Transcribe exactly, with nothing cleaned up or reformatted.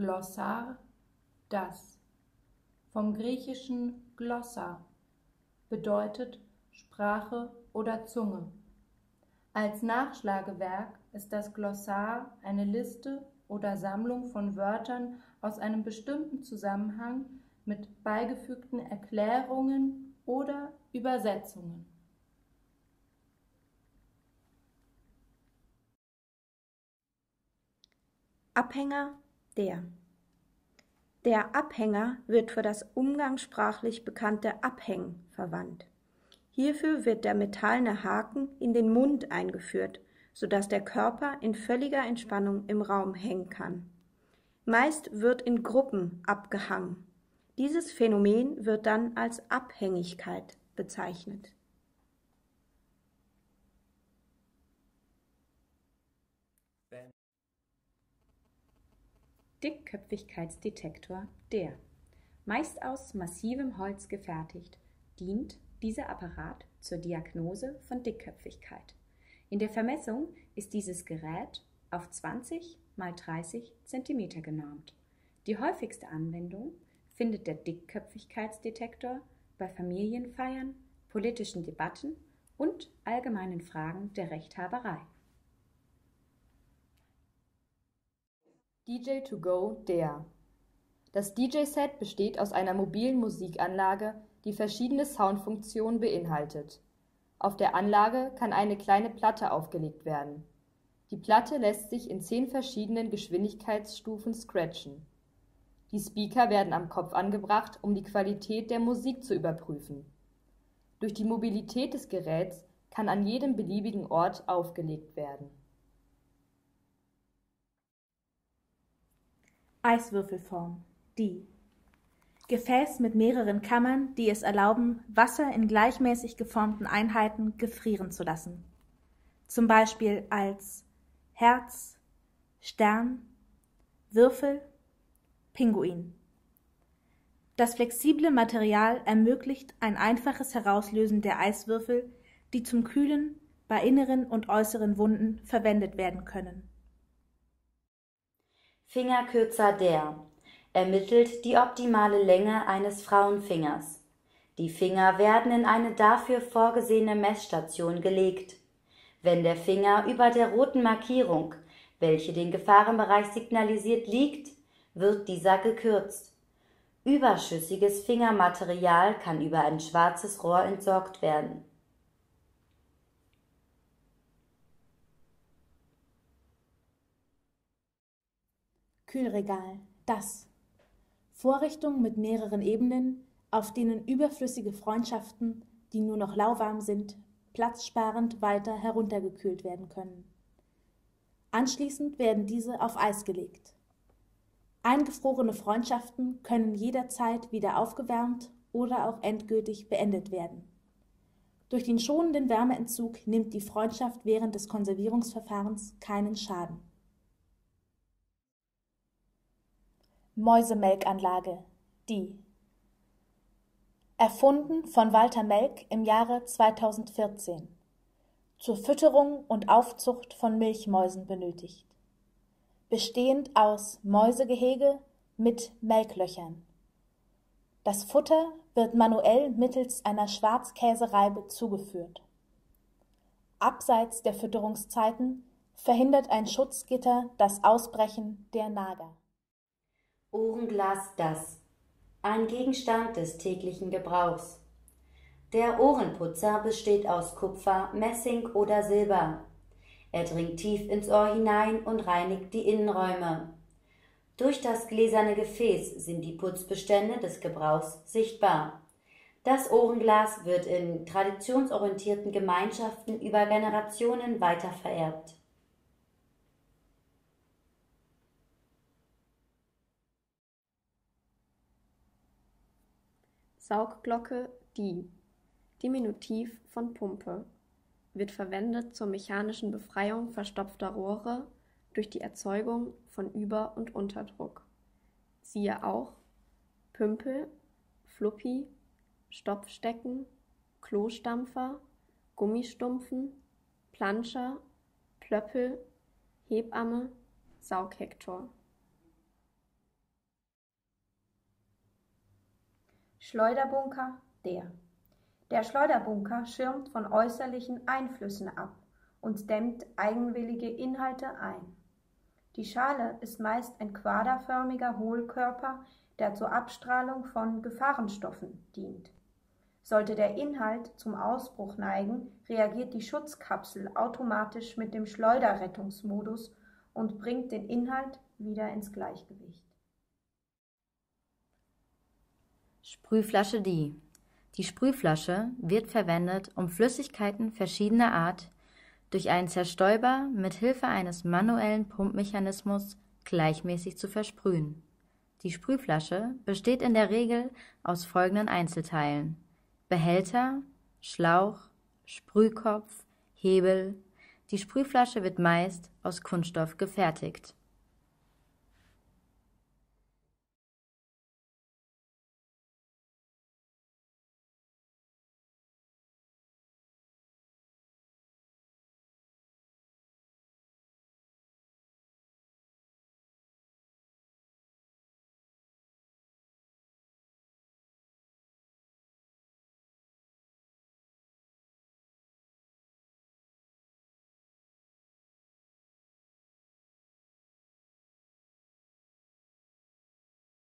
Glossar, das. Vom griechischen Glossa bedeutet Sprache oder Zunge. Als Nachschlagewerk ist das Glossar eine Liste oder Sammlung von Wörtern aus einem bestimmten Zusammenhang mit beigefügten Erklärungen oder Übersetzungen. Abhänger der. Der Abhänger wird für das umgangssprachlich bekannte Abhängen verwandt. Hierfür wird der metallene Haken in den Mund eingeführt, sodass der Körper in völliger Entspannung im Raum hängen kann. Meist wird in Gruppen abgehangen. Dieses Phänomen wird dann als Abhängigkeit bezeichnet. Dickköpfigkeitsdetektor der. Meist aus massivem Holz gefertigt, dient dieser Apparat zur Diagnose von Dickköpfigkeit. In der Vermessung ist dieses Gerät auf zwanzig mal dreißig Zentimeter genormt. Die häufigste Anwendung findet der Dickköpfigkeitsdetektor bei Familienfeiern, politischen Debatten und allgemeinen Fragen der Rechthaberei. D J to go der. Das D J Set besteht aus einer mobilen Musikanlage, die verschiedene Soundfunktionen beinhaltet. Auf der Anlage kann eine kleine Platte aufgelegt werden. Die Platte lässt sich in zehn verschiedenen Geschwindigkeitsstufen scratchen. Die Speaker werden am Kopf angebracht, um die Qualität der Musik zu überprüfen. Durch die Mobilität des Geräts kann an jedem beliebigen Ort aufgelegt werden. Eiswürfelform, die. Gefäß mit mehreren Kammern, die es erlauben, Wasser in gleichmäßig geformten Einheiten gefrieren zu lassen. Zum Beispiel als Herz, Stern, Würfel, Pinguin. Das flexible Material ermöglicht ein einfaches Herauslösen der Eiswürfel, die zum Kühlen bei inneren und äußeren Wunden verwendet werden können. Fingerkürzer der. Ermittelt die optimale Länge eines Frauenfingers. Die Finger werden in eine dafür vorgesehene Messstation gelegt. Wenn der Finger über der roten Markierung, welche den Gefahrenbereich signalisiert, liegt, wird dieser gekürzt. Überschüssiges Fingermaterial kann über ein schwarzes Rohr entsorgt werden. Kühlregal, das. Vorrichtung mit mehreren Ebenen, auf denen überflüssige Freundschaften, die nur noch lauwarm sind, platzsparend weiter heruntergekühlt werden können. Anschließend werden diese auf Eis gelegt. Eingefrorene Freundschaften können jederzeit wieder aufgewärmt oder auch endgültig beendet werden. Durch den schonenden Wärmeentzug nimmt die Freundschaft während des Konservierungsverfahrens keinen Schaden. Mäusemelkanlage, die. Erfunden von Walter Melk im Jahre zweitausendvierzehn. Zur Fütterung und Aufzucht von Milchmäusen benötigt. Bestehend aus Mäusegehege mit Melklöchern. Das Futter wird manuell mittels einer Schwarzkäsereibe zugeführt. Abseits der Fütterungszeiten verhindert ein Schutzgitter das Ausbrechen der Nager. Ohrenglas, das. Ein Gegenstand des täglichen Gebrauchs. Der Ohrenputzer besteht aus Kupfer, Messing oder Silber. Er dringt tief ins Ohr hinein und reinigt die Innenräume. Durch das gläserne Gefäß sind die Putzbestände des Gebrauchs sichtbar. Das Ohrenglas wird in traditionsorientierten Gemeinschaften über Generationen weitervererbt. Saugglocke, die. Diminutiv von Pumpe. Wird verwendet zur mechanischen Befreiung verstopfter Rohre durch die Erzeugung von Über- und Unterdruck. Siehe auch Pümpel, Fluppi, Stopfstecken, Klostampfer, Gummistumpfen, Planscher, Plöppel, Hebamme, Saughektor. Schleuderbunker der. Der Schleuderbunker schirmt von äußerlichen Einflüssen ab und dämmt eigenwillige Inhalte ein. Die Schale ist meist ein quaderförmiger Hohlkörper, der zur Abstrahlung von Gefahrenstoffen dient. Sollte der Inhalt zum Ausbruch neigen, reagiert die Schutzkapsel automatisch mit dem Schleuderrettungsmodus und bringt den Inhalt wieder ins Gleichgewicht. Sprühflasche die. Die Sprühflasche wird verwendet, um Flüssigkeiten verschiedener Art durch einen Zerstäuber mit Hilfe eines manuellen Pumpmechanismus gleichmäßig zu versprühen. Die Sprühflasche besteht in der Regel aus folgenden Einzelteilen: Behälter, Schlauch, Sprühkopf, Hebel. Die Sprühflasche wird meist aus Kunststoff gefertigt.